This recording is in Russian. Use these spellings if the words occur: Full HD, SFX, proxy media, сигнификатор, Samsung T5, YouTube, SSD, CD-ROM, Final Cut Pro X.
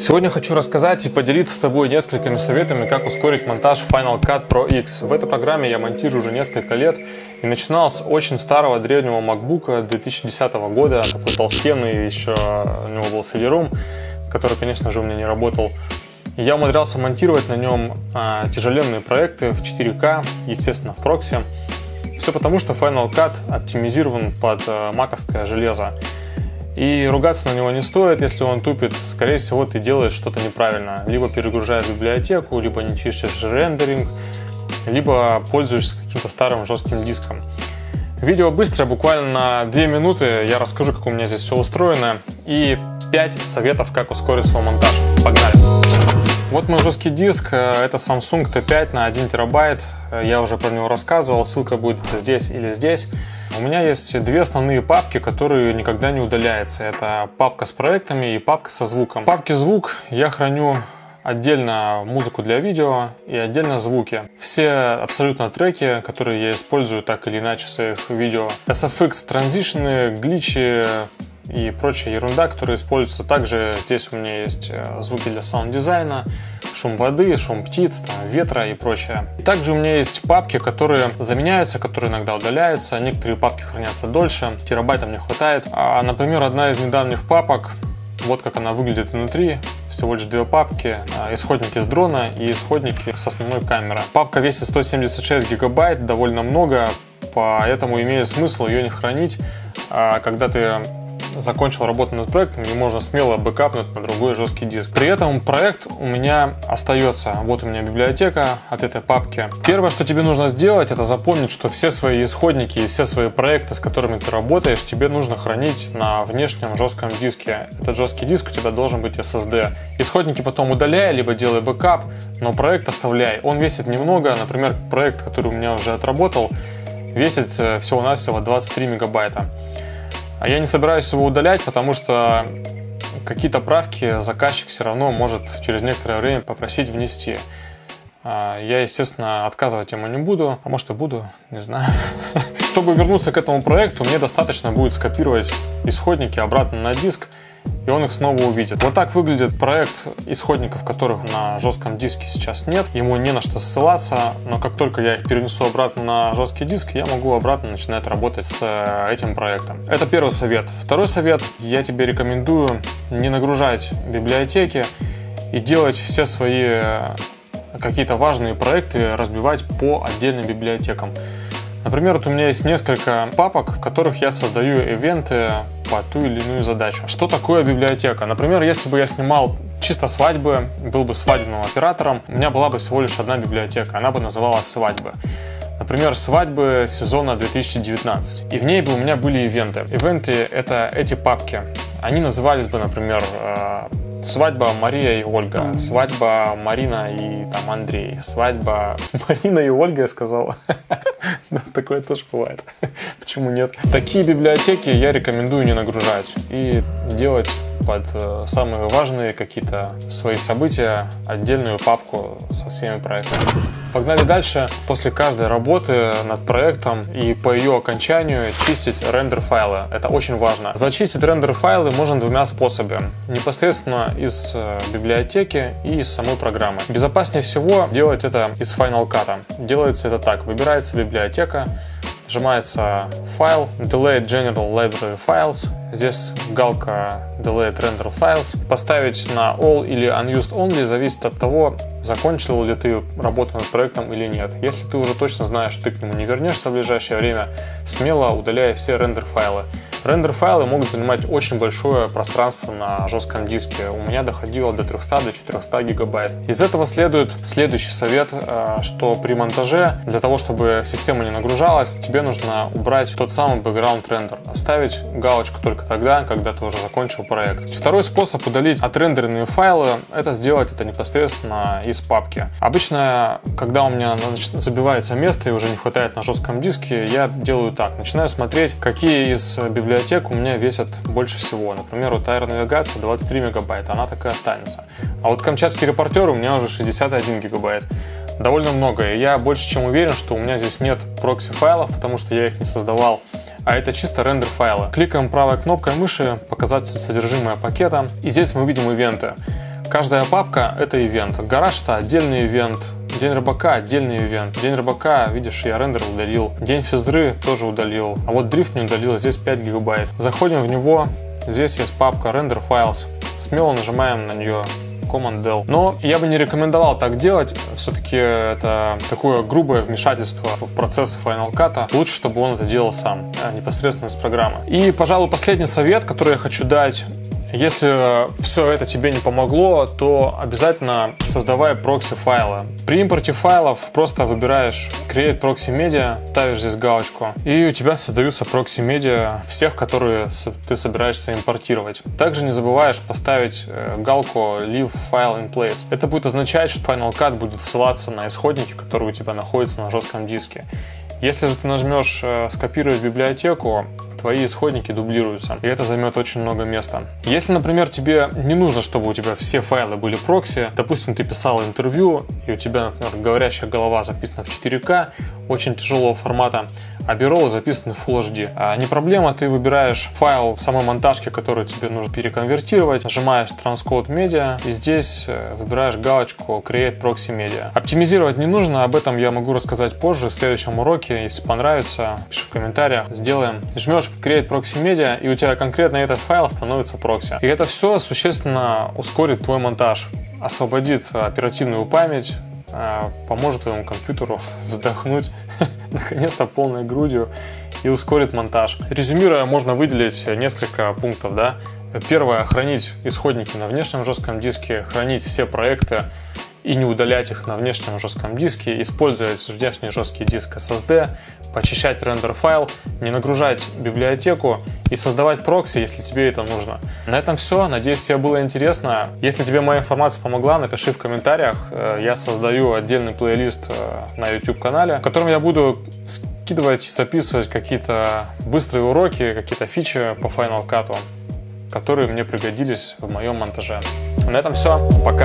Сегодня хочу рассказать и поделиться с тобой несколькими советами, как ускорить монтаж в Final Cut Pro X. В этой программе я монтирую уже несколько лет и начинал с очень старого древнего MacBook 2010 года, такой толстенный, еще у него был CD-ROM, который, конечно же, у меня не работал. Я умудрялся монтировать на нем тяжеленные проекты в 4К, естественно, в прокси. Все потому, что Final Cut оптимизирован под маковское железо. И ругаться на него не стоит, если он тупит, скорее всего, ты делаешь что-то неправильно. Либо перегружаешь библиотеку, либо не чистишь рендеринг, либо пользуешься каким-то старым жестким диском. Видео быстрое, буквально на 2 минуты я расскажу, как у меня здесь все устроено, и 5 советов, как ускорить свой монтаж. Погнали! Вот мой жесткий диск, это Samsung T5 на 1 терабайт, я уже про него рассказывал, ссылка будет здесь или здесь. У меня есть две основные папки, которые никогда не удаляются. Это папка с проектами и папка со звуком. В папке звук я храню отдельно музыку для видео и отдельно звуки. Все абсолютно треки, которые я использую так или иначе в своих видео. SFX, транзишны, гличи и прочая ерунда, которая используется. Также здесь у меня есть звуки для саунд-дизайна, шум воды, шум птиц, там, ветра и прочее. И также у меня есть папки, которые заменяются, которые иногда удаляются. Некоторые папки хранятся дольше, терабайтам не хватает. А, например, одна из недавних папок, вот как она выглядит внутри. Всего лишь две папки, исходники с дрона и исходники с основной камеры. Папка весит 176 гигабайт, довольно много, поэтому имеет смысл ее не хранить, когда ты закончил работу над проектом, и можно смело бэкапнуть на другой жесткий диск. При этом проект у меня остается. Вот у меня библиотека от этой папки. Первое, что тебе нужно сделать, это запомнить, что все свои исходники и все свои проекты, с которыми ты работаешь, тебе нужно хранить на внешнем жестком диске. Этот жесткий диск у тебя должен быть SSD. Исходники потом удаляй, либо делай бэкап, но проект оставляй. Он весит немного. Например, проект, который у меня уже отработал, весит всего-навсего 23 мегабайта. А я не собираюсь его удалять, потому что какие-то правки заказчик все равно может через некоторое время попросить внести. Я, естественно, отказывать ему не буду, а может и буду, не знаю. Чтобы вернуться к этому проекту, мне достаточно будет скопировать исходники обратно на диск, и он их снова увидит. Вот так выглядит проект, исходников которых на жестком диске сейчас нет. Ему не на что ссылаться, но как только я их перенесу обратно на жесткий диск, я могу обратно начинать работать с этим проектом. Это первый совет. Второй совет. Я тебе рекомендую не нагружать библиотеки и делать все свои какие-то важные проекты, разбивать по отдельным библиотекам. Например, вот у меня есть несколько папок, в которых я создаю ивенты по ту или иную задачу. Что такое библиотека? Например, если бы я снимал чисто свадьбы, был бы свадебным оператором, у меня была бы всего лишь одна библиотека, она бы называлась «Свадьбы». Например, свадьбы сезона 2019. И в ней бы у меня были ивенты. Ивенты — это эти папки. Они назывались бы, например, «Свадьба Мария и Ольга», «Свадьба Марина и там, Андрей», «Свадьба Марина и Ольга», я сказал. Такое тоже бывает. Почему нет? Такие библиотеки я рекомендую не нагружать и делать под самые важные какие-то свои события отдельную папку со всеми проектами. Погнали дальше. После каждой работы над проектом и по ее окончанию чистить рендер файлы. Это очень важно. Зачистить рендер файлы можно двумя способами. Непосредственно из библиотеки и из самой программы. Безопаснее всего делать это из Final Cut. Делается это так. Выбирается библиотека. Нажимается файл, Delete General Library Files, здесь галка Delete Render Files. Поставить на All или Unused Only зависит от того, закончил ли ты работу над проектом или нет. Если ты уже точно знаешь, что ты к нему не вернешься в ближайшее время, смело удаляй все рендер файлы. Рендер файлы могут занимать очень большое пространство на жестком диске. У меня доходило до 300-400 гигабайт. Из этого следует следующий совет, что при монтаже, для того, чтобы система не нагружалась, тебе нужно убрать тот самый бэкграунд рендер. Оставить галочку только тогда, когда ты уже закончил проект. Второй способ удалить отрендеренные файлы, это сделать это непосредственно из папки. Обычно, когда у меня забивается место и уже не хватает на жестком диске, я делаю так. Начинаю смотреть, какие из библиотек у меня весят больше всего. Например, вот аэронавигация 23 мегабайта, она так и останется. А вот камчатский репортер у меня уже 61 гигабайт. Довольно много, и я больше чем уверен, что у меня здесь нет прокси файлов, потому что я их не создавал, а это чисто рендер файлы. Кликаем правой кнопкой мыши «Показать содержимое пакета», и здесь мы видим ивенты. Каждая папка — это ивент. Гараж-то отдельный ивент. День рыбака — отдельный ивент. День рыбака, видишь, я рендер удалил. День физдры тоже удалил. А вот дрифт не удалил, здесь 5 гигабайт. Заходим в него, здесь есть папка Render Files. Смело нажимаем на нее. Command-Del. Но я бы не рекомендовал так делать, все-таки это такое грубое вмешательство в процесс Final Cut. Лучше, чтобы он это делал сам, непосредственно из программы. И, пожалуй, последний совет, который я хочу дать. Если все это тебе не помогло, то обязательно создавай прокси-файлы. При импорте файлов просто выбираешь Create Proxy Media, ставишь здесь галочку, и у тебя создаются прокси-медиа всех, которые ты собираешься импортировать. Также не забываешь поставить галку Leave File in Place. Это будет означать, что Final Cut будет ссылаться на исходники, которые у тебя находятся на жестком диске. Если же ты нажмешь «Скопировать библиотеку», твои исходники дублируются, и это займет очень много места. Если, например, тебе не нужно, чтобы у тебя все файлы были прокси, допустим, ты писал интервью, и у тебя, например, говорящая голова записана в 4К, очень тяжелого формата, а биролы записаны в Full HD. А не проблема, ты выбираешь файл в самой монтажке, который тебе нужно переконвертировать, нажимаешь Transcode Media, и здесь выбираешь галочку Create Proxy Media. Оптимизировать не нужно, об этом я могу рассказать позже, в следующем уроке. Если понравится, пиши в комментариях, сделаем. Жмешь Create Proxy Media, и у тебя конкретно этот файл становится прокси. И это все существенно ускорит твой монтаж, освободит оперативную память, поможет твоему компьютеру вздохнуть наконец-то полной грудью и ускорит монтаж. Резюмируя, можно выделить несколько пунктов, да? Первое, хранить исходники на внешнем жестком диске, хранить все проекты и не удалять их на внешнем жестком диске, использовать внешний жесткий диск SSD, почищать рендер файл, не нагружать библиотеку и создавать прокси, если тебе это нужно. На этом все. Надеюсь, тебе было интересно. Если тебе моя информация помогла, напиши в комментариях. Я создаю отдельный плейлист на YouTube-канале, в котором я буду скидывать и записывать какие-то быстрые уроки, какие-то фичи по Final Cut, которые мне пригодились в моем монтаже. На этом все. Пока!